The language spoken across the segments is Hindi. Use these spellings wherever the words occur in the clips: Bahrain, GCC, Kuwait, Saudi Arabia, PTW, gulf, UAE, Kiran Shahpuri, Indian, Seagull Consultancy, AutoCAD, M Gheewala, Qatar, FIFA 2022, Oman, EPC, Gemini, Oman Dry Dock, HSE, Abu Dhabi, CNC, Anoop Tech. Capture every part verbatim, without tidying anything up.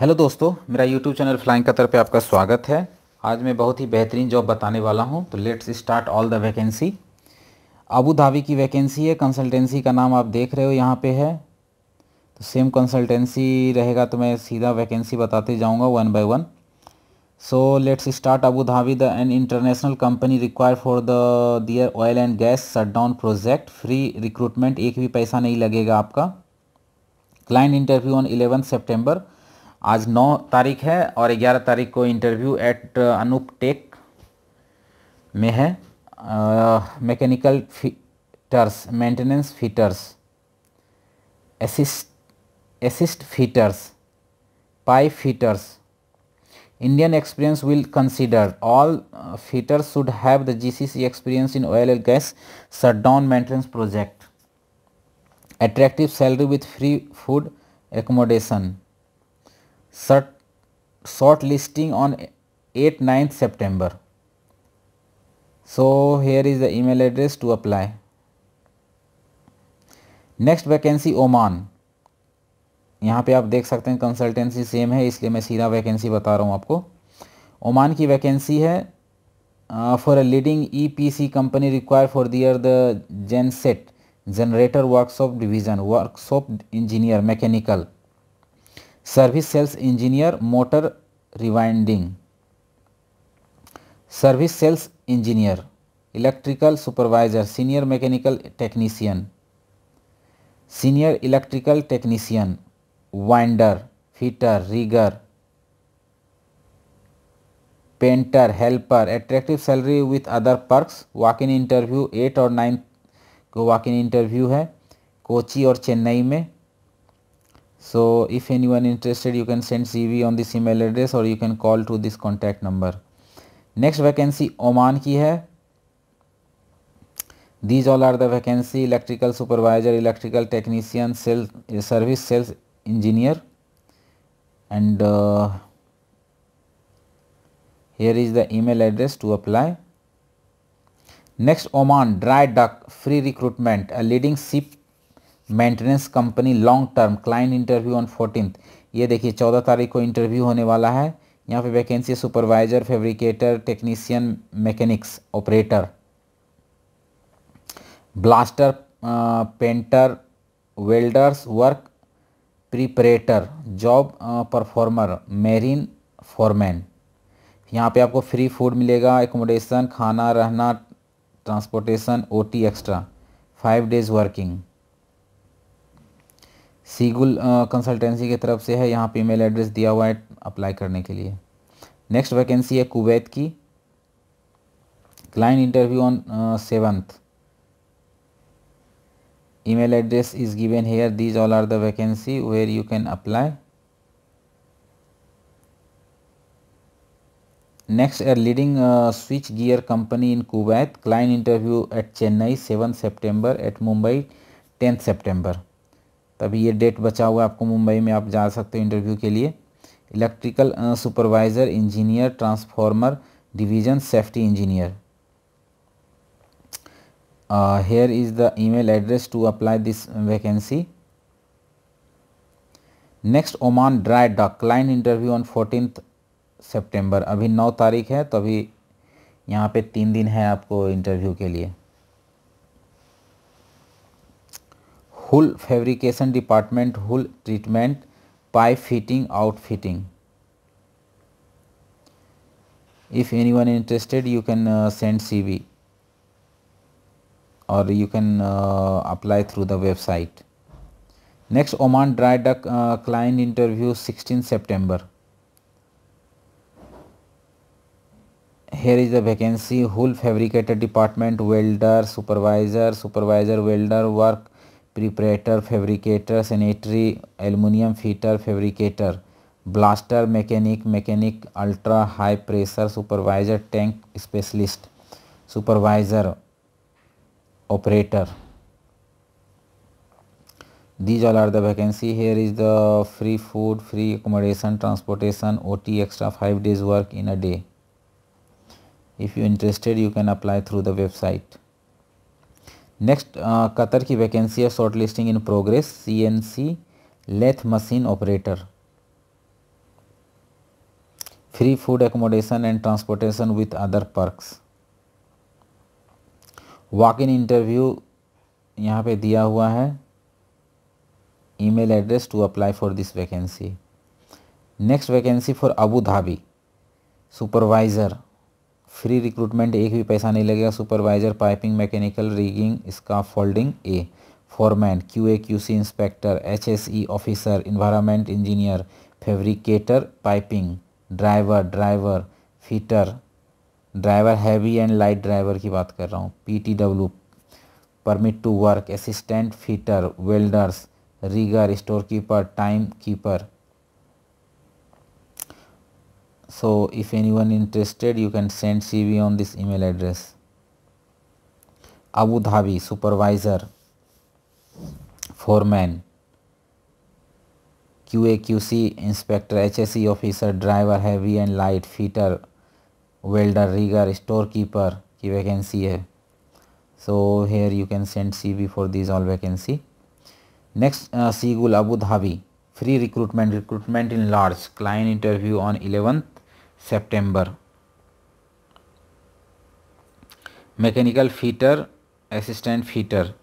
हेलो दोस्तों, मेरा यूट्यूब चैनल फ्लाइंग कतर पे आपका स्वागत है। आज मैं बहुत ही बेहतरीन जॉब बताने वाला हूं, तो let's start all the vacancy. Abu Dhabi की वैकेंसी है, कंसल्टेंसी का नाम आप देख रहे हो यहाँ पे है, तो सेम कंसल्टेंसी रहेगा तो मैं सीधा वैकेंसी बताते जाऊँगा one by one. So let's start Abu Dhabi. The an international company require for the their oil and gas shutdown project, free recruitment, एक भी पैसा नहीं लगेगा आपका। Client interview on eleven September, आज नौ तारीख है और ग्यारह तारीख को इंटरव्यू एट अनूप टेक में है। Mechanical fitters, maintenance fitters, assist assist fitters, pipe fitters. Indian experience will consider. All uh, fitters should have the G C C experience in oil and gas shutdown maintenance project. Attractive salary with free food accommodation. Short short listing on eighth ninth September. So here is the email address to apply. Next vacancy Oman. यहाँ पे आप देख सकते हैं कंसल्टेंसी सेम है, इसलिए मैं सीधा वैकेंसी बता रहा हूँ आपको। ओमान की वैकेंसी है for a leading EPC company require for their the genset generator workshop division, workshop engineer, mechanical, service sales engineer, motor rewinding, service sales engineer, electrical supervisor, senior mechanical technician, senior electrical technician, winder, fitter, rigger, painter, helper. Attractive salary with other perks. Walk in interview at और नाइन को वॉक इन इंटरव्यू है कोची और चेन्नई में। So if any one interested you can send C V on this email address और you can call to this contact number. Next vacancy Oman की है। These all are the vacancy, electrical supervisor, electrical technician, sales, service sales engineer, and uh, here is the email address to apply. Next Oman Dry Dock, free recruitment, a leading ship maintenance company, long term, client interview on fourteenth. ये देखिए चौदह तारीख को इंटरव्यू होने वाला है। यहाँ पे vacancy supervisor, fabricator, technician, mechanics, operator, blaster, painter, welders, work preparator, job performer, marine foreman. यहाँ पे आपको फ्री फूड मिलेगा, एकोमोडेशन, खाना, रहना, transportation, OT extra, five days working. Seagull consultancy की तरफ से है, यहाँ पे ईमेल एड्रेस दिया हुआ है अप्लाई करने के लिए। नेक्स्ट वैकेंसी है कुवैत की, client interview on seventh. Email address is given here. These all are the vacancy where you can apply. Next, a leading uh, switch gear company in Kuwait. Client interview at Chennai seventh September, at Mumbai tenth September. तभी ये डेट बचा हुआ है, आपको मुंबई में आप जा सकते हो इंटरव्यू के लिए। Electrical supervisor, engineer, transformer division, safety engineer. Uh, here is the email address to apply this vacancy. Next Oman Dry Dock, client interview on fourteenth September. अभी नौ तारीख है तो अभी यहाँ पे तीन दिन है आपको इंटरव्यू के लिए। Hull fabrication department, hull treatment, pipe fitting, outfitting. If anyone interested, you can uh, send C V. और you can apply through the website. Next Oman dry dock, client interview sixteen September. Here is the vacancy, hull fabricator department, welder, supervisor, supervisor welder, work preparator, fabricator, sanitary aluminium fitter, fabricator, blaster, mechanic, mechanic ultra high pressure, supervisor tank specialist, supervisor operator. These all are the vacancy. Here is the free food, free accommodation, transportation, O T extra, five days work in a day. If you interested, you can apply through the website. Next uh, Qatar की vacancy है, shortlisting in progress, C N C lathe machine operator. free food, accommodation and transportation with other perks. Walk in interview यहाँ पे दिया हुआ है, email address to apply for this vacancy. Next vacancy for Abu Dhabi supervisor, free recruitment, एक भी पैसा नहीं लगेगा. Supervisor piping mechanical rigging scaffolding, a foreman QA QC inspector HSE officer environment engineer fabricator piping driver driver fitter driver heavy and light driver की बात कर रहा हूँ, PTW permit to work assistant fitter welders rigger store keeper time keeper. So if anyone interested you can send C V on this email address. Abu Dhabi supervisor foreman Q A Q C inspector H S E officer driver heavy and light fitter welder rigger storekeeper की vacancy है. So here you can send C V for these all vacancy. Next uh, Seagull Abu Dhabi free recruitment, recruitment in large, client interview on eleventh September. Mechanical fitter, assistant fitter,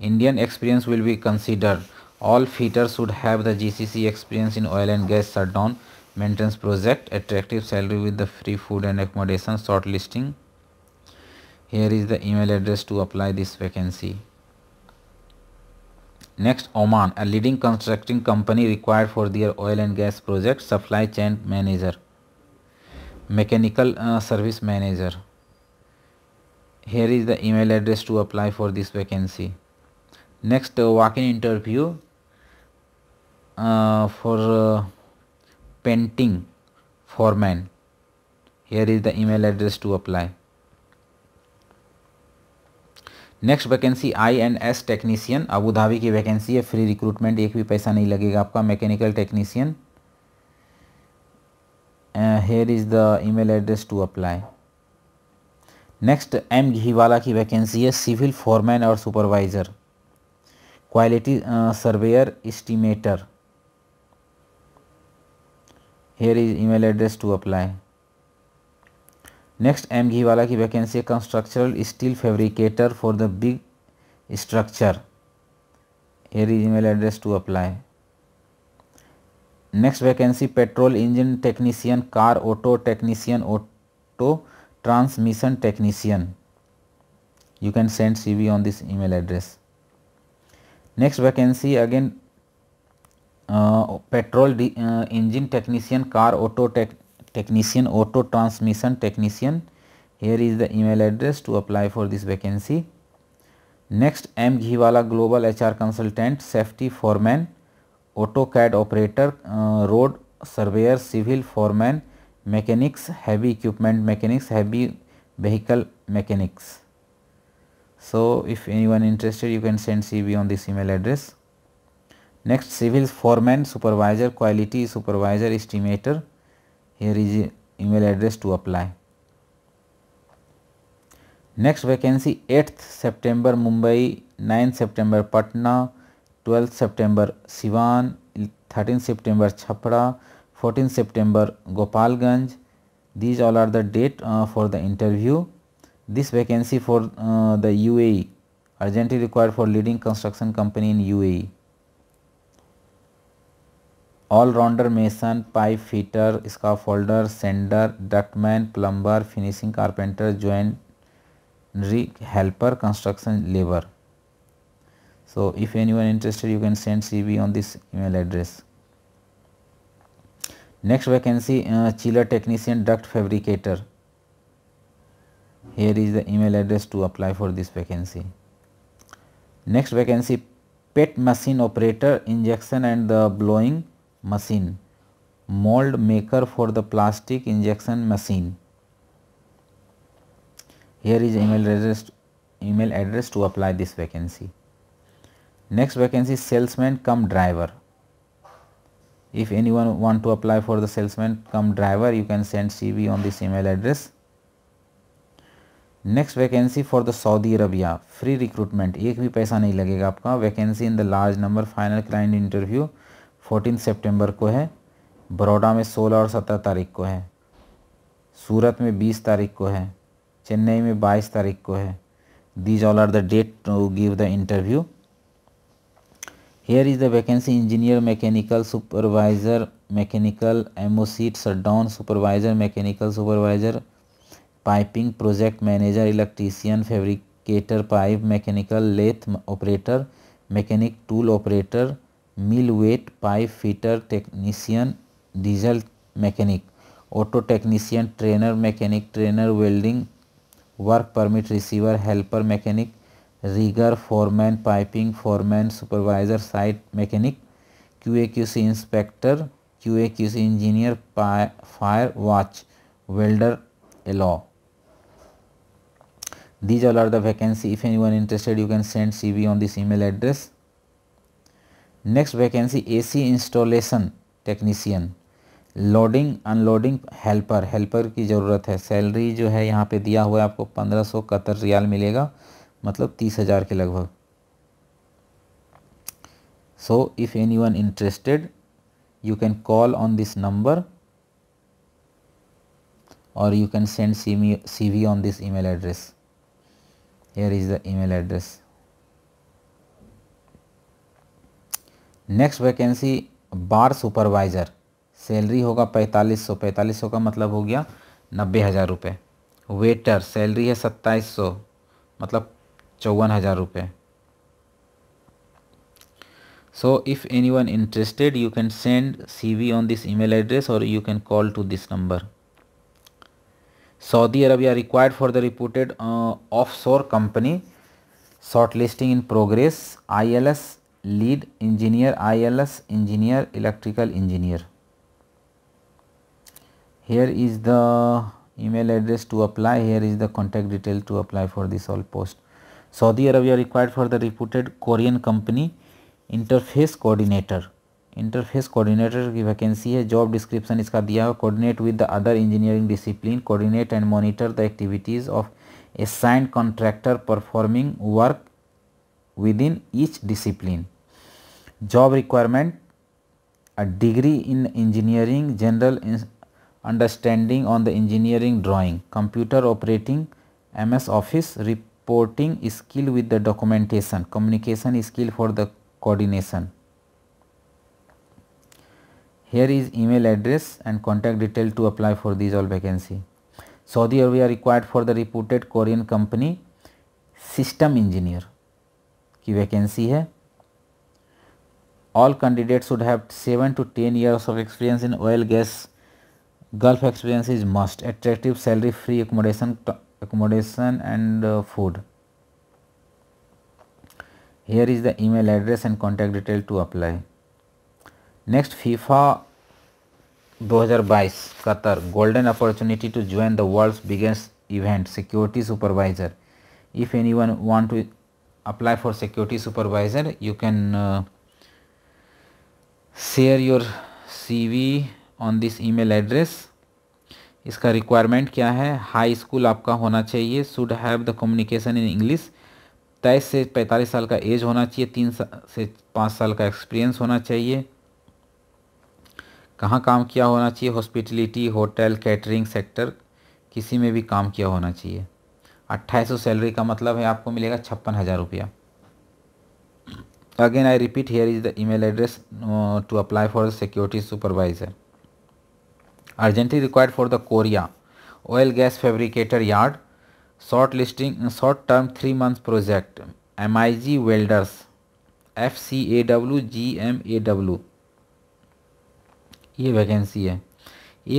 Indian experience will be considered. All fitters should have the G C C experience in oil and gas shutdown maintenance project. Attractive salary with the free food and accommodation. Shortlisting. Here is the email address to apply this vacancy. Next, Oman, a leading constructing company required for their oil and gas project, supply chain manager, mechanical uh, service manager. Here is the email address to apply for this vacancy. Next, uh, walk-in interview uh, for uh, painting foreman. Here is the email address to apply. Next vacancy I and S technician Abu Dhabi की वैकेंसी है, फ्री रिक्रूटमेंट, एक भी पैसा नहीं लगेगा आपका. Mechanical technician, here is the email address to apply. Next M घीवाला की वैकेंसी है, सिविल फॉरमैन और supervisor, quality surveyor estimator. Here is email address to apply. Next M घीवाला की वैकेंसी है कंस्ट्रक्चरल steel fabricator for the big structure. Here is email address to apply. Next vacancy petrol engine technician car auto technician auto transmission technician. You can send CV on this email address. Next vacancy again petrol engine technician car auto tech technician auto transmission technician. Here is the email address to apply for this vacancy. Next M Gheewala global H R consultant safety foreman AutoCAD operator uh, road surveyor civil foreman mechanics heavy equipment mechanics heavy vehicle mechanics. So if anyone interested you can send C V on this email address. Next civil foreman supervisor quality supervisor estimator. Here is email address to apply. Next vacancy eighth September Mumbai, ninth September Patna, twelfth September Siwan, thirteenth September Chhapra, fourteenth September Gopalganj. These all are the date uh, for the interview. This vacancy for uh, the U A E urgently required for leading construction company in U A E. All rounder mason pipe fitter scaffolder sander ductman plumber finishing carpenter joinery helper construction labour. So if anyone interested you can send CV on this email address. Next vacancy chiller technician duct fabricator. Here is the email address to apply for this vacancy. Next vacancy PET machine operator injection and the blowing machine mould maker for the plastic injection machine. Here is email address email address to apply this vacancy. Next vacancy salesman cum driver. If any one want to apply for the salesman cum driver you can send C V on this email address. Next vacancy for the Saudi Arabia free recruitment, एक भी पैसा नहीं लगेगा आपका. Vacancy in the large number final client interview fourteen सितंबर को है, बड़ौदा में सोलह और सत्रह तारीख को है. सूरत में बीस तारीख को है, चेन्नई में बाईस तारीख को है. These all are the date to give the interview. Here is the vacancy: engineer mechanical supervisor mechanical M O C shutdown supervisor mechanical supervisor piping project manager electrician fabricator pipe mechanical lathe operator mechanic tool operator mill weight pipe fitter technician diesel mechanic auto technician trainer mechanic trainer welding work permit receiver helper mechanic rigger foreman piping foreman supervisor site mechanic QA QC inspector QA QC engineer fire watch welder alloy. These all are the vacancy. If anyone interested you can send CV on this email address. Next vacancy AC installation technician loading unloading helper. Helper की ज़रूरत है. सैलरी जो है यहाँ पे दिया हुआ है आपको पंद्रह सौ कतर रियाल मिलेगा, मतलब तीस हज़ार के लगभग. So if any one interested you can call on this number और you can send C V on this email address. Here is the email address. Next vacancy bar supervisor. Salary होगा पैंतालीस सौ. पैंतालीस सौ का मतलब हो गया नब्बे हज़ार रुपये. वेटर सैलरी है सत्ताईस सौ, मतलब चौवन हज़ार रुपये. So if any one interested you can send C V on this email address और you can call to this number. Saudi Arabia required for the reported offshore company. Short listing in progress. I L S lead engineer I L S engineer electrical engineer. Here is the email address to apply. Here is the contact detail to apply for this all post. Saudi Arabia required for the reputed Korean company interface coordinator. Interface coordinator की vacancy है. Job description इसका दिया है. Coordinate with the other engineering discipline. Coordinate and monitor the activities of assigned contractor performing work within each discipline. Job requirement: a degree in engineering, general understanding on the engineering drawing, computer operating M S Office, reporting skill with the documentation, communication skill for the coordination. Here is email address and contact detail to apply for these all vacancy. Saudi Arabia required for the reputed Korean company system engineer की vacancy है. All candidates should have seven to ten years of experience in oil gas. Gulf experience is must. Attractive salary, free accommodation, accommodation and uh, food. Here is the email address and contact detail to apply. Next, FIFA twenty twenty-two Qatar golden opportunity to join the world's biggest event. Security supervisor. If anyone want to apply for security supervisor, you can uh, share your C V on this email address. इसका रिक्वायरमेंट क्या है? हाई स्कूल आपका होना चाहिए. Should have the communication in English. तेईस से पैंतालीस साल का एज होना चाहिए. तीन से पाँच साल का एक्सपीरियंस होना चाहिए. कहाँ काम किया होना चाहिए? हॉस्पिटलिटी होटल कैटरिंग सेक्टर किसी में भी काम किया होना चाहिए. अट्ठाईस सौ सैलरी का मतलब है आपको मिलेगा छप्पन हज़ार रुपया. Again I repeat, here is the email address to apply for security supervisor. Urgently required for the Korea oil gas fabricator yard. Short listing short term three months project. M I G welders, F C A W, G M A W. ये वैकेंसी है.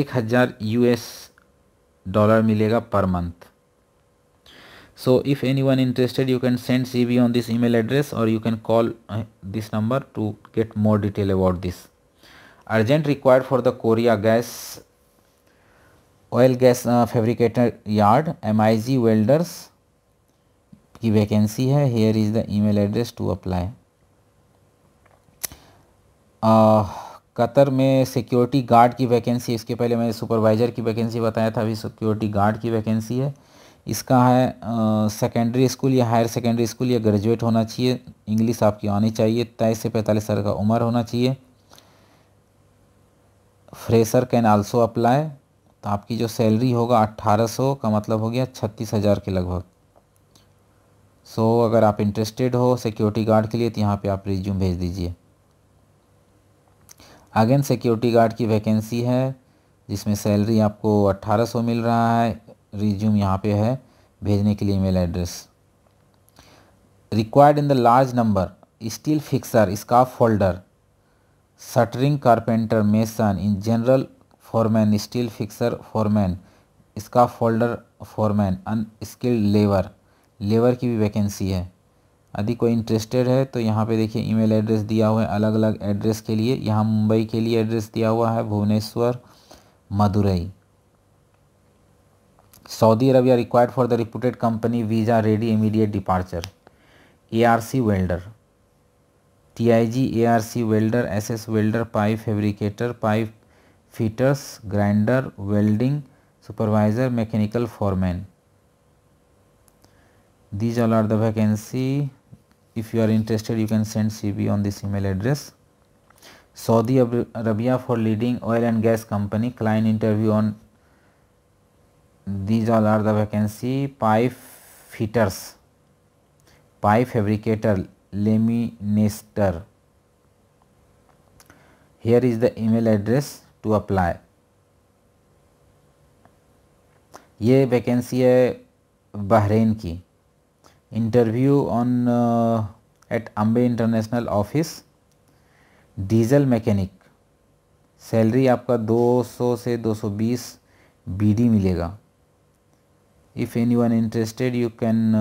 एक हज़ार यूएस डॉलर मिलेगा per month. So if anyone interested, you can send C V on this email address or you can call this number to get more detail about this. Urgent required for the Korea gas oil gas uh, fabricator yard. M I G welders की वैकेंसी है. Here is the email address to apply. Qatar में सिक्योरिटी गार्ड की वैकेंसी. इसके पहले मैंने सुपरवाइज़र की वैकेंसी बताया था, अभी सिक्योरिटी गार्ड की वैकेंसी है. इसका है सेकेंडरी uh, स्कूल या हायर सेकेंडरी स्कूल या ग्रेजुएट होना चाहिए. इंग्लिश आपकी आनी चाहिए. तेईस से पैंतालीस साल का उम्र होना चाहिए. Fresher can also apply. तो आपकी जो सैलरी होगा अट्ठारह सौ का मतलब हो गया छत्तीस हज़ार के लगभग। सो so, अगर आप इंटरेस्टेड हो सिक्योरिटी गार्ड के लिए तो यहाँ पे आप रिज्यूम भेज दीजिए। अगेन सिक्योरिटी गार्ड की वैकेंसी है जिसमें सैलरी आपको अट्ठारह सौ मिल रहा है। रिज्यूम यहाँ पे है भेजने के लिए email address. Required in the large number steel fixer, scaffolder, shuttering carpenter, mason, in general foreman, steel fixer foreman, scaffolder foreman, unskilled labour, labour की भी वैकेंसी है। यदि कोई इंटरेस्टेड है तो यहाँ पे देखिए ईमेल एड्रेस दिया हुआ है अलग अलग एड्रेस के लिए। यहाँ मुंबई के लिए एड्रेस दिया हुआ है, Bhubaneswar, Madurai. Saudi Arabia required for the reputed company, visa ready, immediate departure. ARC welder, TIG, ARC welder, SS welder, pipe fabricator, pipe fitters, grinder, welding supervisor, mechanical foreman. These all are the vacancy. If you are interested, you can send C V on this email address. Saudi Arabia for leading oil and gas company, client interview on. These all are the vacancy. Pipe fitters, pipe fabricator, laminator. Here is the email address to apply. ये vacancy है बहरीन की। Interview on at Ambe international office. Diesel mechanic, salary आपका दो सौ से दो सौ बीस बीडी मिलेगा। If any one interested you can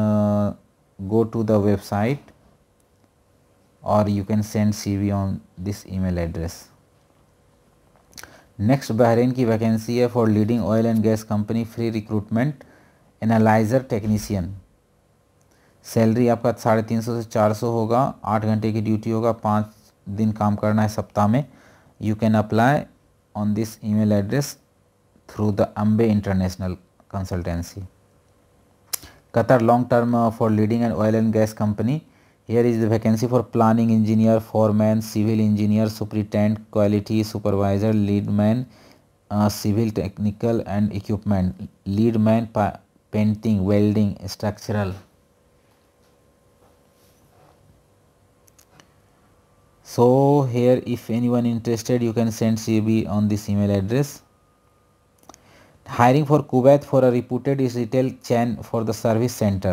go to the website और you can send CV on this email address. Next Bahrain की वैकेंसी है for leading oil and gas company, free recruitment, analyser technician. Salary आपका साढ़े तीन सौ से चार सौ होगा। आठ घंटे की ड्यूटी होगा, पाँच दिन काम करना है सप्ताह में। You can apply on this email address through the Ambe international consultancy. Qatar long term for leading and oil and gas company. Here is the vacancy for planning engineer, foreman, civil engineer, superintendent, quality supervisor, leadman, civil technical and equipment, leadman, painting, welding, structural. So here if anyone interested you can send C V on this email address. Hiring for Kuwait for a reputed retail chain for the service center.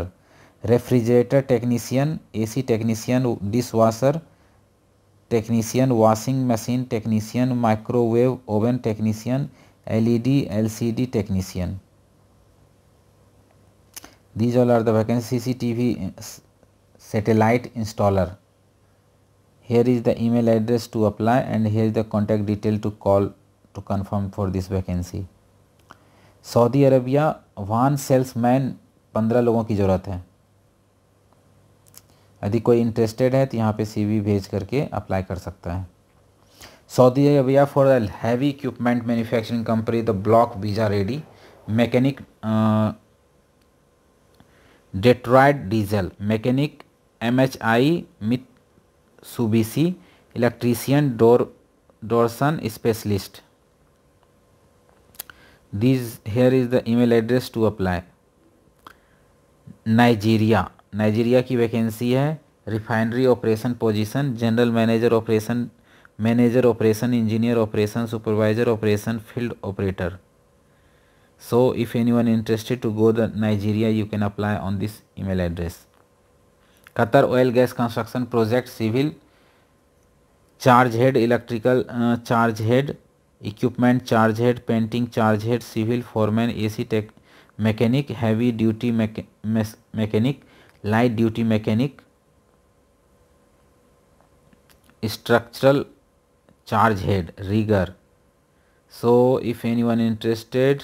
Refrigerator technician, A C technician, dishwasher technician, washing machine technician, microwave oven technician, L E D, L C D technician. These all are the vacancies. C C T V satellite installer. Here is the email address to apply and here is the contact detail to call to confirm for this vacancy. Saudi Arabia van salesman पंद्रह लोगों की ज़रूरत है। यदि कोई इंटरेस्टेड है तो यहाँ पे सीवी भेज करके अप्लाई कर सकता है। Saudi Arabia for the heavy equipment manufacturing company, the block, visa ready, mechanic, Detroit diesel, mechanic M H I Mitsubishi, electrician door Doosan specialist. This here is the email address to apply. Nigeria, Nigeria की वैकेंसी है refinery operation position, general manager operation, manager operation, engineer operation, supervisor operation, field operator. So if any one interested to go the Nigeria you can apply on this email address. Qatar oil gas construction project, civil, charge head, electrical charge head, equipment charge head, painting charge head, civil foreman, AC tech mechanic, heavy duty mechanic, light duty mechanic, structural charge head, rigger. So if anyone interested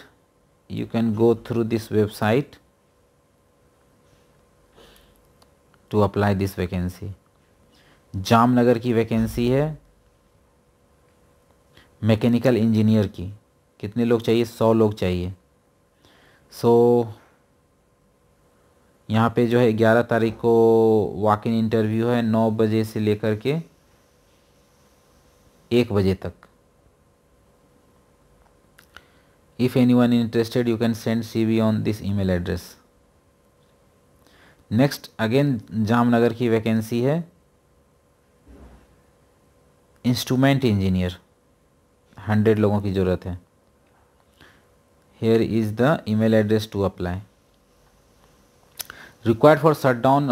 you can go through this website to apply this vacancy. Jamnagar की वैकेंसी है मैकेनिकल इंजीनियर की। कितने लोग चाहिए? सौ लोग चाहिए। सो so, यहाँ पे जो है ग्यारह तारीख को वॉक इन इंटरव्यू है, नौ बजे से लेकर के एक बजे तक। If anyone is interested, you can send C V on this email address. Next again Jamnagar की वैकेंसी है इंस्ट्रूमेंट इंजीनियर, हंड्रेड लोगों की ज़रूरत है. Here is the email address to apply. Required for shut down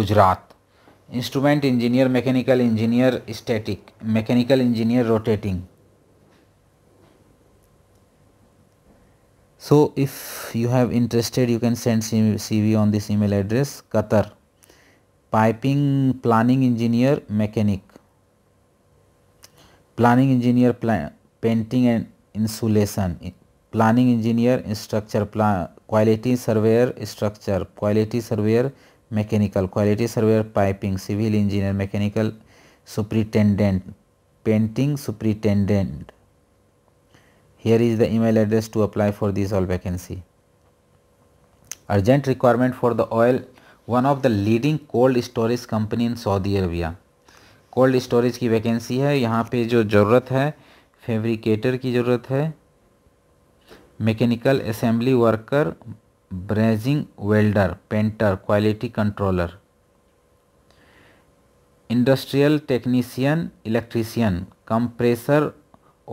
Gujarat, instrument engineer, mechanical engineer static, mechanical engineer rotating. So if you have interested, you can send C V on this email address. Qatar, piping planning engineer mechanic, planning engineer plan, painting and insulation, planning engineer structure plan, quality surveyor structure, quality surveyor mechanical, quality surveyor piping, civil engineer mechanical superintendent, painting superintendent. Here is the email address to apply for this all vacancy. Urgent requirement for the oil, one of the leading cold storage company in Saudi Arabia. Cold storage की वैकेंसी है. यहाँ पे जो ज़रूरत है फेब्रिकेटर की ज़रूरत है, mechanical assembly worker, brazing welder, painter, quality controller, industrial technician, electrician, compressor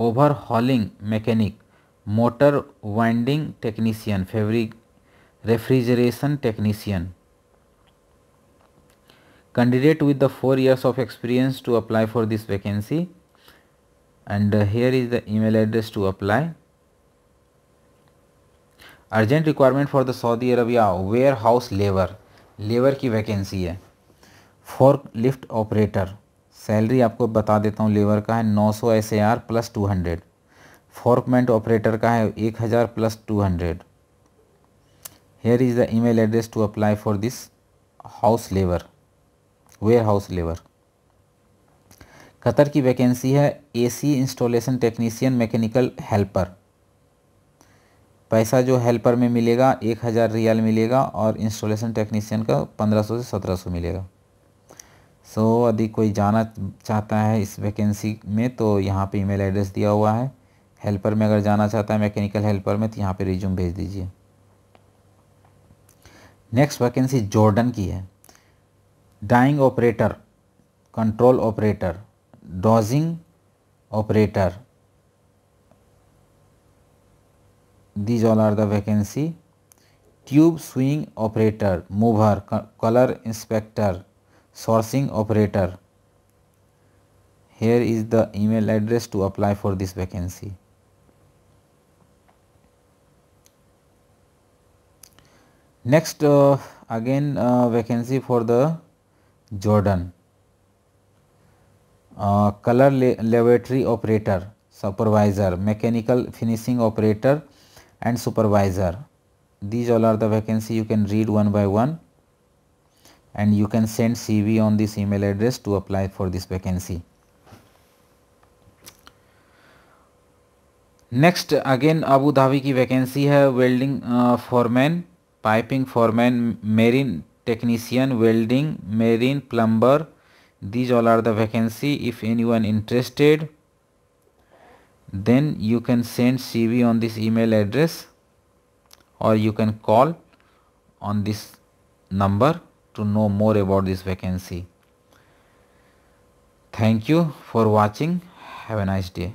overhauling mechanic, motor winding technician, fabric refrigeration technician. Candidate with the four years of experience to apply for this vacancy. And here is the email address to apply. Urgent requirement for the Saudi Arabia warehouse labour, labour की वैकेंसी है. फोर्कलिफ्ट ऑपरेटर, सैलरी आपको बता देता हूँ, लेबर का है नौ सौ S A R plus two hundred. फोर्कमेंट operator का है एक हज़ार plus two hundred. Here is the email address to apply for this house labour, warehouse labour. Qatar की वैकेंसी है AC installation technician, mechanical helper. पैसा जो हेल्पर में मिलेगा एक हज़ार रियाल मिलेगा और इंस्टॉलेशन टेक्नीशियन का पंद्रह सौ से सत्रह सौ मिलेगा. सो so, यदि कोई जाना चाहता है इस वैकेंसी में तो यहाँ पे ईमेल एड्रेस दिया हुआ है. हेल्पर में अगर जाना चाहता है मैकेनिकल हेल्पर में तो यहाँ पे रिज्यूम भेज दीजिए. नेक्स्ट वैकेंसी जॉर्डन की है. Dyeing operator, control operator, dosing operator, these all are the vacancy. Tube swing operator, mover, colour inspector, sourcing operator. Here is the email address to apply for this vacancy. Next uh, again uh, vacancy for the Jordan. Uh, color laboratory operator, supervisor, mechanical finishing operator and supervisor. These all are the vacancy. You can read one by one. And you can send C V on this email address to apply for this vacancy. Next again Abu Dhabi की वैकेंसी है welding foreman, piping foreman, marine technician, welding, marine plumber. These all are the vacancy. If anyone interested, then you can send C V on this email address or you can call on this number to know more about this vacancy. Thank you for watching. Have a nice day.